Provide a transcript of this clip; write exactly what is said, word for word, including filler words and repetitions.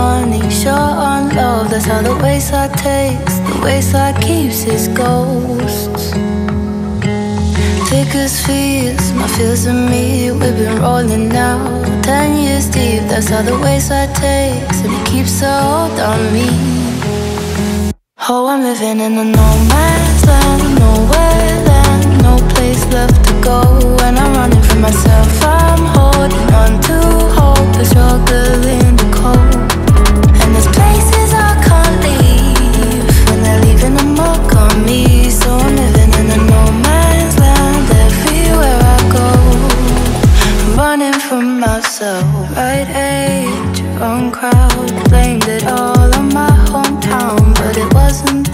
money, sure on love. That's how the wayside takes, the wayside keeps its ghosts. Thick as fears, my fears and me, we've been rolling now ten years deep, that's how the wayside takes, and it keeps a hold on me. Oh, I'm living in a no man's land, nowhere land, no place left to go. When I'm running from myself, I'm holding on to hope, but struggling to cope. And there's places I can't leave, and they're leaving a mark on me. So I'm living in a no man's land, everywhere I go I'm running from myself. Right age, wrong crowd, blamed it all on my hometown, but it wasn't